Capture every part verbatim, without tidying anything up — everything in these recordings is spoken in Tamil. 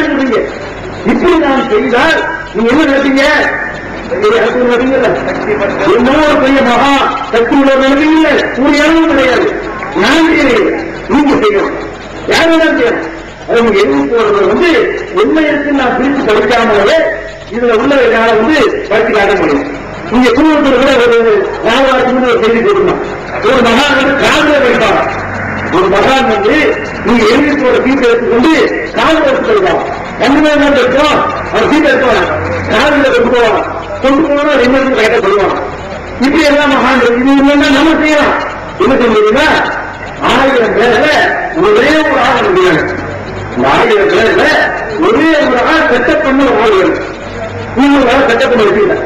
இப்படி நான் செய்தால் நீ என்ன நடப்பீங்க? என்னவோ பெரிய மகா சக்தி உள்ள இல்லை, ஒரு இடமும் கிடையாது. நான் செய்யறேன், நீங்க செய்யணும், யாரும் செய்யணும். அவங்க எதுவும் போறது வந்து என்ன இருக்கு நான் பிரித்து படிக்காமலே இதுல உள்ள என்னால வந்து படித்து காட்ட முடியும். இங்க குடும்பத்தில் கூட ஒரு ராவராஜ் ஒரு செய்தி கொடுக்கணும். ஒரு மகான் வந்து காதல வைப்பாங்க. ஒரு மகான் வந்து நீங்க எழுதியோட சீட்டை எடுத்துக்கொண்டு காதல் எடுத்துக்கலாம். ரெண்டு பேர் தான் எடுக்கிறோம், அவர் சீட்டை எடுத்துவாங்க, காதல கொண்டு போவாங்க. கொண்டு போனா ரெண்டு பேருக்கு கரெக்டா சொல்லுவாங்க. இப்படி எல்லாம் மகான் இது இல்லைன்னா நம்ம செய்யலாம். என்ன சொல்றீங்கன்னா ஆயிரம் பேர்ல ஒரே ஒரு ஆள் முடியாது. இந்த ஆயிரம் பேர்ல ஒரே ஒரு ஆள் செட்டப் பண்ண ஒரு மூணு ஆள் செட்டப் பண்ண வச்சுக்கல.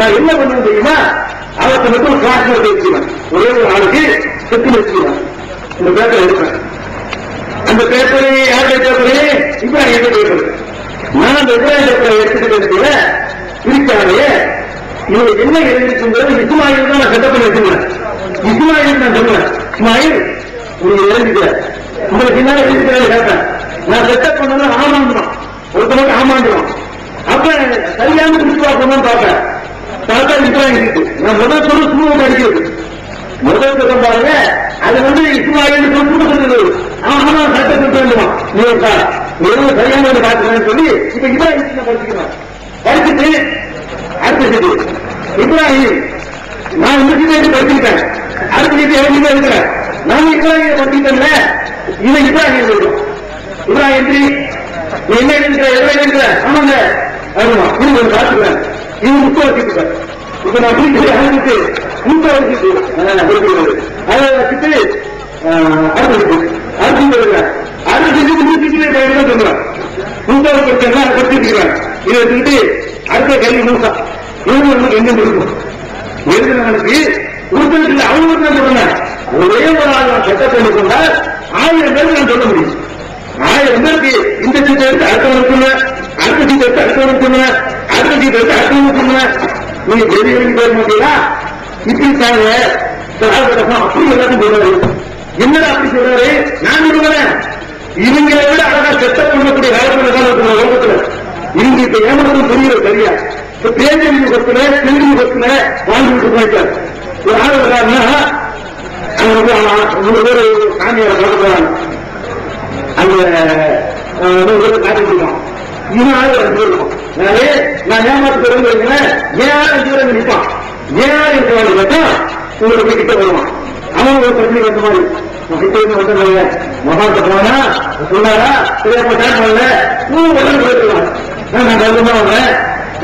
நான் என்ன பண்ணுவேன் தெரியுமா? அவருக்கு மட்டும் ஒரு கிளாஸ் மட்டும் வச்சுக்கேன். ஒரே ஒரு ஆளுக்கு செட்டு வச்சுக்கலாம். இந்த பேப்பரை எடுப்பேன். அந்த பேப்பரை யாருடைய பேப்பரு? இப்ப நான் எந்த பேப்பர்? நான் அந்த இப்ராஹிம் பேப்பரை எடுத்துக்கிட்டதுல இருக்காங்களே, இவங்க என்ன எழுதிச்சுங்கிறது இஸ்மாயில் தான் நான் சட்டப்படி எடுத்துக்கிறேன். இஸ்மாயில் நான் சொல்றேன், இஸ்மாயில் நீங்க எழுதிக்கிறேன், உங்களுக்கு என்ன எழுதிக்கிறேன் கேட்டேன். நான் செட்டப் பண்ண ஆமாண்டுறோம், ஒருத்தருக்கு ஆமாண்டுறோம். அப்ப சரியான விசுவாசம் தான் பார்ப்பேன். பார்த்தா இப்ராஹிம் இருக்கு. நான் முதல் சொல்ல சுமூகம் அடிக்கிறது முதல் சொல்லும் பாருங்க. அது வந்து இஸ்மாயில் சொத்து சொல்லுது. ஆனா சட்டத்திற்கு வேண்டுமா நீங்க எவ்வளவு சரியான ஒரு காட்டுறேன்னு சொல்லி இப்ப இப்ராஹிம் படிச்சுக்கலாம். படிச்சுட்டு அடுத்தது இப்ராஹிம் நான் உங்ககிட்ட படிச்சுக்கிட்டேன், அடுத்தது எழுதிட்டு இருக்கிறேன். நான் இப்ராஹிம் படிச்சுட்டேன்ல, இதை இப்ராஹிம் சொல்றோம். இப்ராஹிம் நீ என்ன எழுதிக்கிற எவ்வளவு எழுதிக்கிற ஆமாங்க வருமா இவங்க காட்டுக்கிறேன். இது முக்கிய வச்சுக்கிட்டேன். இப்ப நான் வீட்டுக்கு மூத்த வச்சுட்டு அதை வச்சுட்டு அடுத்து அடுத்து சொல்லுறேன். அடுத்து முடிச்சுட்டு சொல்லுவேன் மூத்த வச்சுருக்கேன். அதை படிச்சுக்கிறேன். இதை வச்சுக்கிட்டு அடுத்த கேள்வி மூத்தா இவங்க எங்க இருக்கும் எழுதுனவனுக்கு உறுப்பினர்கள் அவங்க தான் சொல்லுங்க. ஒரே ஒரு ஆள் நான் சட்டத்தை சொன்னால் ஆயிரம் பேருக்கு நான் சொல்ல முடியும். ஆயிரம் பேருக்கு இந்த சீட்டை எடுத்து அடுத்தவனுக்குங்க, அடுத்த சீட்டை எடுத்து அடுத்தவனுக்குங்க, அடுத்த சீட்டை எடுத்து அடுத்தவனுக்குங்க. நீங்க எதிர்ப்பு பேர் மாட்டீங்களா? இப்படி தாங்க அப்படி எல்லாத்தையும் சொல்றாரு. என்னடா அப்படி சொல்றாரு? நான் சொல்லுவேன் இவங்களை விட அழகா செட்டப் பண்ணக்கூடிய வேலைகள் இருக்கிற உலகத்துல இவங்க இப்ப ஏமாறும் புரியுறது சரியா? இப்ப தேர்தல் பத்தின தெலுங்கு பத்தின வாழ்ந்துட்டு போயிட்டார். ஒரு ஆள் இருக்காருன்னா அவங்க பேர் சாமியார் சொல்ல போறாங்க. அந்த காட்டிருக்கோம் இன்னும் ஆள் இருக்கும். நான் ஏமாத்துறேன்னு வைக்கிறேன். ஏழாயிரம் அஞ்சு நிற்பான். ஏழாயிரம் ரூபாய் பார்த்தா உங்களுக்கு கிட்ட வருவான். அவன் ஒரு பிரச்சனைக்கு வந்த மாதிரி கிட்ட இருந்து வந்தாங்க. மகாட்ட போனா சொன்னாரா தெரியாம டைம் பண்ணல நூறு உடனே போயிருக்கலாம். நான் கருதுதான் வந்தேன்.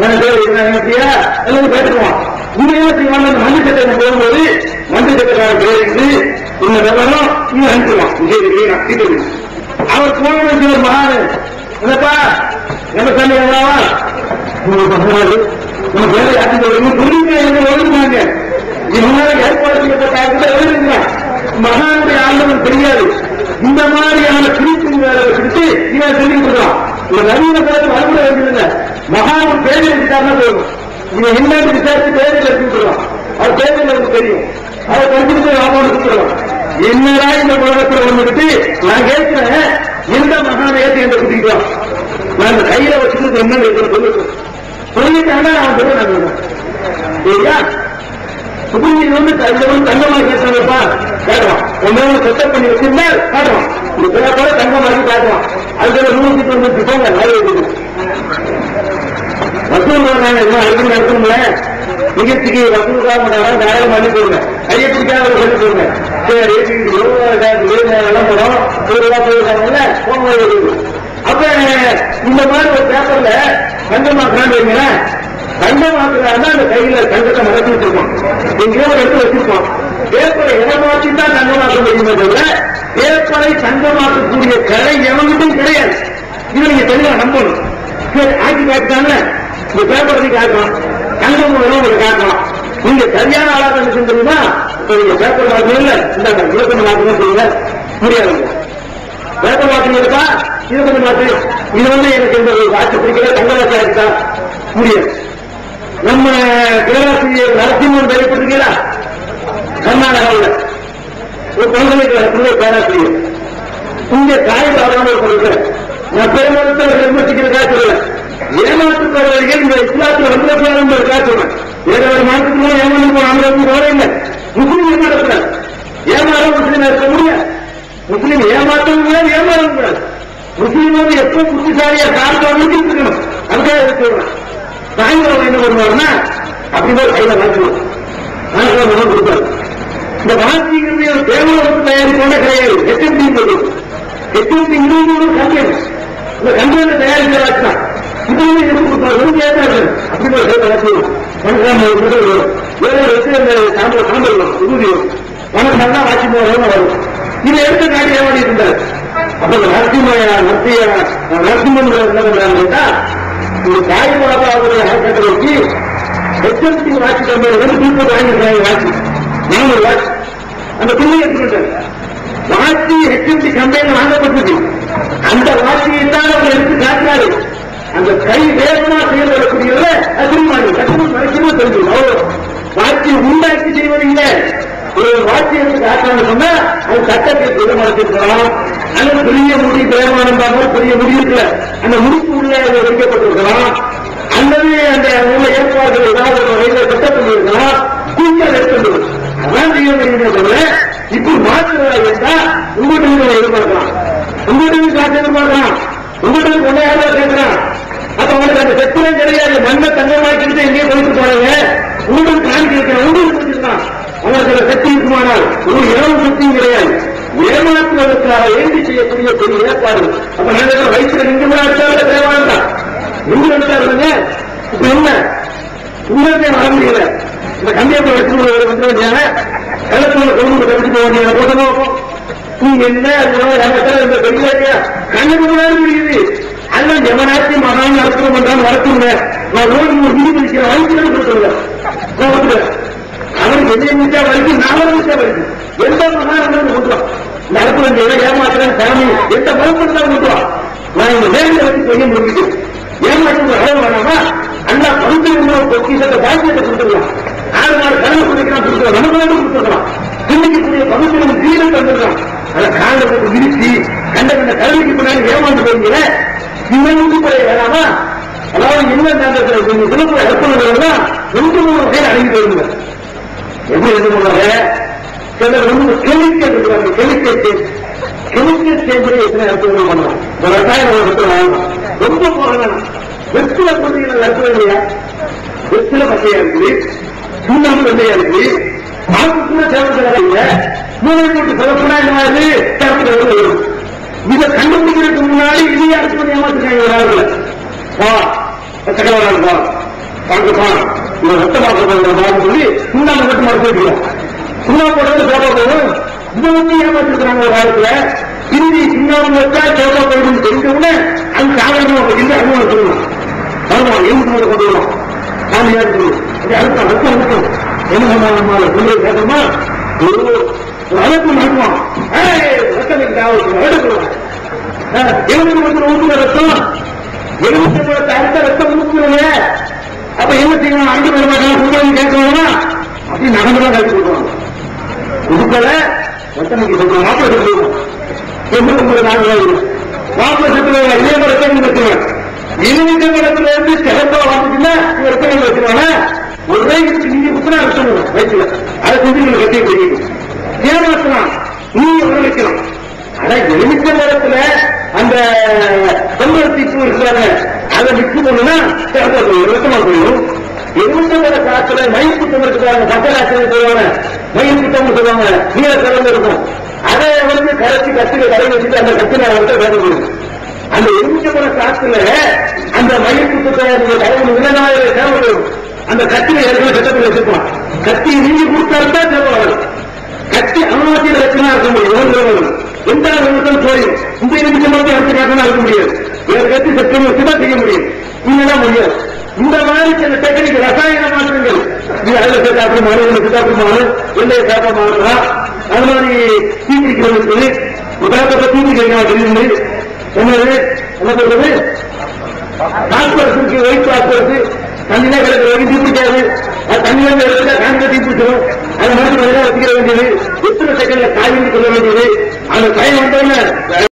எனக்கு எப்படியா எல்லாரும் போயிருக்குவான். உண்மையான செய்வாங்க. மஞ்சள் சட்டத்தை போகும்போது மஞ்சள் சட்டக்கார பேருந்து இந்த விவரம் இங்க அனுப்பிடுவான். விஜய் அவர் போன மகாடு என்னப்பா என்ன சொன்னாவா நம்ம வேலை யாருக்கு புரியுங்க எழுதுவாங்க. இவனால ஏற்பாடு எழுதுங்க. மகானுடைய ஆளுநர் தெரியாது. இந்த மாதிரியான பிரிப்பின் வேலை வச்சுக்கிட்டு இவன் தெரிஞ்சு கொடுக்கலாம். ஒரு நவீன பேருக்கு வலுமுறை எழுதுங்க. மகான் பேரில் இருக்காருன்னா போதும். இவன் என்னன்னு விசாரிச்சு பேரில் எடுத்துக்கலாம். அவர் பேரில் எனக்கு தெரியும். அவர் கண்டிப்பாக லாபம் எடுத்துக்கலாம். என்னடா இந்த உலகத்தில் வந்துக்கிட்டு நான் கேட்கிறேன் எந்த மகானை ஏற்றி என்ற குடிக்கலாம். நான் இந்த கையில வச்சுக்கிறது என்னன்னு எங்களுக்கு சொல்லிருக்கேன். சொல்லிட்டாங்கன்னா நான் சொல்லுவேன். சரியா சுப்ரீம் வந்து தங்கமாக கேட்டாங்கப்பா கேட்கலாம். ஒன்றாவது செட்டப் பண்ணி வச்சிருந்தால் காட்டுவான். ஒரு பேரோட தங்கமாக்கி காட்டுவான். அதுக்கு நூறு சீட்டு வந்து போங்க நிறைய இருக்கும். வசூல் நாங்கள் எல்லாம் அழுதுங்க இருக்கணும்ல. நிகழ்ச்சிக்கு வசூல் காரணம் தாராளம் அனுப்பிடுங்க. ஐயத்துக்காக சொல்லிடுங்க. சரி எல்லாம் போறோம் போயிருக்காங்கல்ல போன. அப்ப இந்த மாதிரி ஒரு பேப்பர்ல தங்கமாக்குறான்னு வைங்களேன். தங்கமாக்குறாங்க அந்த கையில தங்கத்தை மறைச்சு வச்சிருக்கோம். எங்கேயோ ஒரு இடத்துல வச்சிருக்கோம். பேப்பரை இடமாற்றி தான் தங்கமாக்க முடியுமே தவிர பேப்பரை தங்கமாக்கக்கூடிய கலை எவனுக்கும் கிடையாது. இதை நீங்க தெளிவா நம்பணும். சரி ஆக்கி காட்டுறாங்க. இந்த பேப்பரை நீ காட்டலாம். தங்கம் உங்களுக்கு காட்டலாம். நீங்க சரியான ஆளாக செஞ்சீங்கன்னா இப்ப நீங்க பேப்பர் வாக்கணும் இல்ல இந்த இலக்கணம் வாக்கணும்னு சொல்லுங்க. முடியாது. பேப்பர் வாக்கணும் இருக்கா இலக்கணம் வாக்கணும். இது வந்து எனக்கு இந்த வாட்சி பிடிக்கல தங்கவாட்சியா இருக்கா முடியாது. நம்ம பேராசிரியர் நரசிம்மன் கேள்விப்பட்டிருக்கீங்களா? கர்நாடகாவில் ஒரு பல்கலைக்கழகத்தில் பேராசிரியர் இங்க தாய் சாதாரண ஒரு பல்கலை డెబ్బై మందితో నిర్మించిన కార్యక్రమం ఏ మాత్రం ఇస్లాంలో రెండు ప్రారంభ కార్యక్రమం ఇరవై మాత్రంలో ఏమనుకో అందరూ ఎవరైనా ముస్లిం ఏమాడుతున్నారు ఏమారో ముస్లిం వేసుకోకుండా ముస్లిం ఏమాత్రం కూడా ఏమారనుకున్నారు ముస్లింలు ఎప్పుడు పుట్టిసారి కాలంలో తీసుకున్నాం అందుకే சாயந்தரம் என்ன பண்ணுவாருன்னா அப்படிதான் கையில மாற்றுவாங்க மனசுல மனம் கொடுப்பாரு. இந்த வாசிங்கிறது ஒரு தேவலோகத்து தயாரிப்போட கிடையாது. எட்டு சொல்லுவோம் எட்டு இருபது ஒரு கம்பெனி இந்த கம்பெனியில தயாரிக்கிறா இது வந்து என்ன கொடுப்பாரு அப்படிதான் கையில மாற்றுவோம் மனசாம வரும் வேற வச்சு அந்த சாம்பல் சாம்பல் உறுதியும் மனசு நல்லா வாசி போகிறோம்னு வரும். இதை எடுத்த காட்டி ஏமாடி இருந்தாரு. அப்ப இந்த நரசிம்மையா நரசியா நரசிம்மன் என்ன பண்றாங்கன்னா ஒரு தாய்மாதாவுடைய ஹேக்கி எச்சரிக்கை வாட்சி கம்பெனி முப்பது ஆயிரம் வாட்சி நானூறு வாட்சி அந்த பிள்ளைங்க எடுத்துக்கிட்டாங்க. வாட்சி எச்சரிக்கை கம்பெனி வாங்கப்பட்டது. அந்த வாட்சியை தான் அவர் எடுத்து காட்டினாரு. அந்த கை வேகமாக செயல் வரக்கூடியதுல அதிகமாக கட்டணம் வரைக்கும் தெரிஞ்சு அவ்வளோ வாட்சி உண்டாக்கி செய்வதில்லை. ஒரு வாட்சி எடுத்து காட்டணும்னு சொன்னா அது சட்டத்தை விதமாக்கிருக்கலாம். அந்த பெரிய முடி பிரமாணம் பார்க்க பெரிய முடி இருக்குல்ல அந்த முடிப்பு உள்ள வைக்கப்பட்டிருக்கலாம். அல்லது அந்த உள்ள ஏற்பாடுகள் ஏதாவது ரயில்வே சட்டத்தில் இருக்கலாம். கூச்சல் ஏற்படுவது அதான் செய்ய முடியும். இப்படி மாற்றுகளாக இருந்தா உங்கள்கிட்ட எதிர்பார்க்கலாம் உங்கள்கிட்ட காசு எதிர்பார்க்கலாம் உங்கள்கிட்ட கொண்டாட கேட்கலாம். அப்ப உங்களுக்கு அந்த செத்துமே கிடையாது. மண்ணை தங்கமாக்கிட்டு எங்கேயே போயிட்டு போறாங்க உங்களுக்கு காணி கேட்கலாம் உங்களுக்கு பிடிச்சிருக்கான் அவங்களுக்கு சக்தி இருக்குமானால் ஒரு இரவு சக்தியும் கிடையாது. ஏமாற்றுவதற்காக ஏந்தி செய்யக்கூடிய பெரிய ஏற்பாடு. அப்ப நல்ல வயிற்றுல நின்று கூட அடுத்த தேவாளர் தான் நின்று எடுத்தாருங்க. இப்ப என்ன உங்களுக்கே ஆரம்பிக்கல இந்த கம்மியப்பட வச்சுக்கொண்டு கலப்பூர் கொழுந்து கட்டிட்டு போக வேண்டிய போட்டோ நீங்க என்ன இந்த பெரிய கண்ணு முடியுது. அதெல்லாம் எவனாச்சு மகான் நடத்தணும் என்றாலும் நடத்துங்க. நான் ஓடி நீதி இருக்கிறேன் வயிற்று சொல்லுங்க அவருக்கு எதிரே முடிச்சா வரைக்கும் நாலு முடிச்சா வரைக்கும் எந்த மகாணங்களும் கொடுக்கலாம். நடத்துவ ஏமாத்திரம் சாமி எந்த மருத்துவம் கொடுக்கலாம். நான் இந்த நேரத்தை வச்சு செய்ய முடியுது. ஏமாற்றம் அளவு வேணாமா அந்த மருத்துவ பொக்கிஷத்தை பாக்கியத்தை கொடுத்துக்கலாம். ஆறு நாள் கல்வி கொடுக்கலாம் கொடுக்கலாம் அனுபவம் கொடுத்துக்கலாம். சிந்திக்கக்கூடிய பகுதிகளும் வீரம் தந்துடலாம். அதை காலத்துக்கு விரிச்சு கண்ட கண்ட கல்விக்கு பின்னாடி ஏமாந்து போறீங்க. இன்னும் குறைய வேணாமா அதாவது இன்னும் நாட்டத்தில் கொஞ்சம் விழுப்புரம் எடுப்பதுன்னா ரெண்டு மூணு பேர் அடங்கி போயிருங்க. எப்படி என்ன பண்ணுவாங்க சிலர் வந்து கெமிக்கல் இருக்கிறாங்க. கெமிக்கல் சேஞ்ச் கெமிக்கல் சேஞ்சிலே எத்தனை அற்புதம் பண்ணலாம். இந்த ரசாயன உலகத்தில் ரொம்ப போகலாம். வெற்றில பகுதியில் அற்புதம் இல்லையா? வெற்றில பசையா இருக்குது சுண்ணாம்பு வெள்ளையா இருக்குது பாக்குக்குள்ள சேவத்தில் இல்லை மூளை போட்டு சிறப்புனா என்ன ஆகுது சேர்த்து வரும். இதை கண்டுபிடிக்கிறதுக்கு முன்னாடி இதையே அற்புதம் ஏமாத்துக்காங்க. வராதுல வா சக்கரவரான் வா பார்க்கப்பா இவங்க ரத்த பார்க்கப்படுறான்னு சொல்லி சுண்ணாம்பு மட்டும் மறுத்துக்கலாம். சுண்ணாம்போட சேவா போகும் இதை வந்து ஏமாத்திருக்கிறாங்க. ஒரு காலத்துல திரும்பி சுண்ணாம்பு வச்சா சேவா போயிடும் தெரிஞ்சவுடனே அது சாதாரணமா இல்லை அனுபவம் சொல்லலாம். ஆமா எழுந்து கொண்டு வரலாம். நான் ஏற்கனவே அடுத்த அடுத்த அடுத்தோம் என்ன சொன்னாங்க சொல்லி கேட்டோம்னா ஒரு அழைப்பு நடக்குவான். எழுபது மணி ஊக்குற ரத்தம் எழுபத்தி மூணு அடுத்த ரத்தம் ஊக்குறீங்க. அப்ப என்ன செய்யணும் அஞ்சு மணி நேரம் கேட்கணும்னா அப்படி நடந்துதான் கழிச்சு கொடுக்கணும். இதுபோல ரத்தனைக்கு சொல்றோம் மாப்பிள்ளை சொல்லுவோம் எண்பத்தி ஒன்பது நாட்கள் மாப்பிள்ளை சொல்லுவாங்க. இதே மாதிரி ரத்தனை வச்சுருவேன் இருபத்தி இடத்துல இருந்து சிறப்பா வாங்கிச்சுன்னா ரத்தனை வச்சுருவாங்க. ஒரு ரயிலுக்கு நீங்க குத்துனா வச்சுருவோம் வயிற்றுல அதை செஞ்சு நீங்க கட்டியை பிடிக்கணும். ஏமாற்றலாம் நீங்க உடல் வைக்கலாம். ஆனா எளிமித்த நேரத்துல அந்த தொம்பரத்தி பூ இருக்கிறாங்க அதை விட்டு போனா சிறப்பா ரத்தமா போயிடும். எதிர்த்தவர காலத்துல மயில் குட்டம் இருக்கிறாங்க சட்டராசிரியர் சொல்லுவாங்க மயில் குட்டம் சொல்லுவாங்க நீரை கலந்து இருக்கும். அதை வந்து கரைச்சி கத்தில கரை வச்சுட்டு அந்த கத்தில வந்து வேலை அந்த எதிர்த்தவர காலத்துல அந்த மயில் குட்டத்தை கரைவு இல்லைனாவே தேவை அந்த கத்தில ஏற்கனவே சட்டத்தில் வச்சிருப்பான். கத்தி நீங்க கொடுத்தாருந்தா தேவை கத்தி அனுமதி ரச்சனா இருக்க முடியும். எந்த நிமிஷம் சோழி இந்த நிமிஷம் வந்து அடுத்த காரணம் இருக்க முடியாது. வேற கத்தி சட்டம் வச்சுதான் செய்ய முடியும். இங்கதான் முடியாது. இந்த மாதிரி சில டெக்னிக் ரசாயன மாற்றங்கள் இது அதில் சேர்த்தாப்பு மாணவர்கள் சேர்த்தாப்பு மாணவன் எல்லையை சேர்க்க மாறலாம். அது மாதிரி தீட்டிக்கிறது சொல்லி உதாரணத்தை தீட்டிக்கிறீங்களா தெரியுது என்னது என்ன சொல்றது காஸ்பரசுக்கு ஒயிட் காஸ்பரசு தண்ணினா கிடக்கிற வரைக்கும் தீப்பிடிக்காது. அது தண்ணியில இருக்கிற காண்க தீப்பிடிச்சிடும். அது மாதிரி வச்சுக்கிற வேண்டியது எத்தனை செகண்ட்ல காய்ந்து கொள்ள வேண்டியது அந்த கை வந்தோன்னு